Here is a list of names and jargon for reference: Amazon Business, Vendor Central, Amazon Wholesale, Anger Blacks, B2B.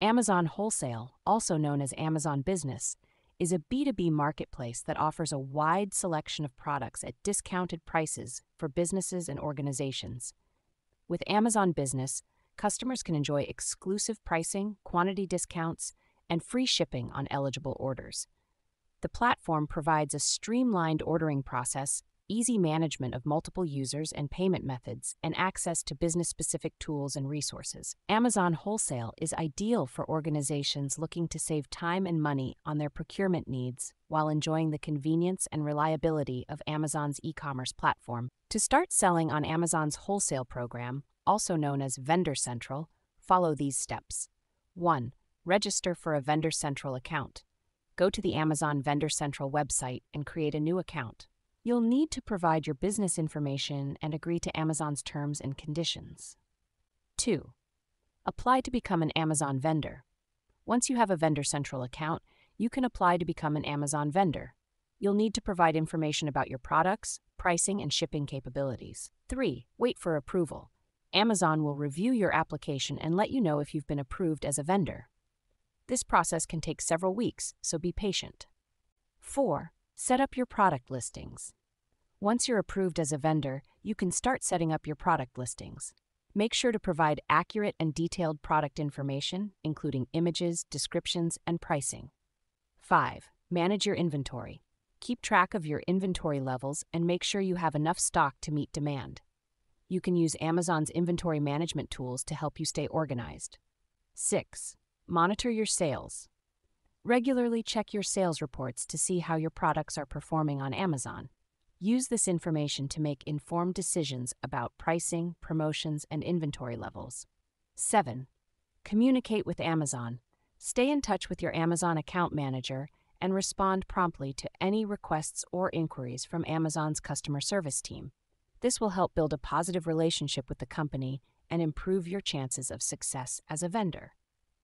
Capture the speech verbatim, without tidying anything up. Amazon Wholesale, also known as Amazon Business, is a B two B marketplace that offers a wide selection of products at discounted prices for businesses and organizations. With Amazon Business, customers can enjoy exclusive pricing, quantity discounts, and free shipping on eligible orders. The platform provides a streamlined ordering process, easy management of multiple users and payment methods, and access to business-specific tools and resources. Amazon Wholesale is ideal for organizations looking to save time and money on their procurement needs while enjoying the convenience and reliability of Amazon's e-commerce platform. To start selling on Amazon's wholesale program, also known as Vendor Central, follow these steps. one. Register for a Vendor Central account. Go to the Amazon Vendor Central website and create a new account. You'll need to provide your business information and agree to Amazon's terms and conditions. two. Apply to become an Amazon vendor. Once you have a Vendor Central account, you can apply to become an Amazon vendor. You'll need to provide information about your products, pricing, and shipping capabilities. three. Wait for approval. Amazon will review your application and let you know if you've been approved as a vendor. This process can take several weeks, so be patient. four. Set up your product listings. Once you're approved as a vendor, you can start setting up your product listings. Make sure to provide accurate and detailed product information, including images, descriptions, and pricing. five. Manage your inventory. Keep track of your inventory levels and make sure you have enough stock to meet demand. You can use Amazon's inventory management tools to help you stay organized. six. Monitor your sales. Regularly check your sales reports to see how your products are performing on Amazon. Use this information to make informed decisions about pricing, promotions, and inventory levels. seven. Communicate with Amazon. Stay in touch with your Amazon account manager and respond promptly to any requests or inquiries from Amazon's customer service team. This will help build a positive relationship with the company and improve your chances of success as a vendor.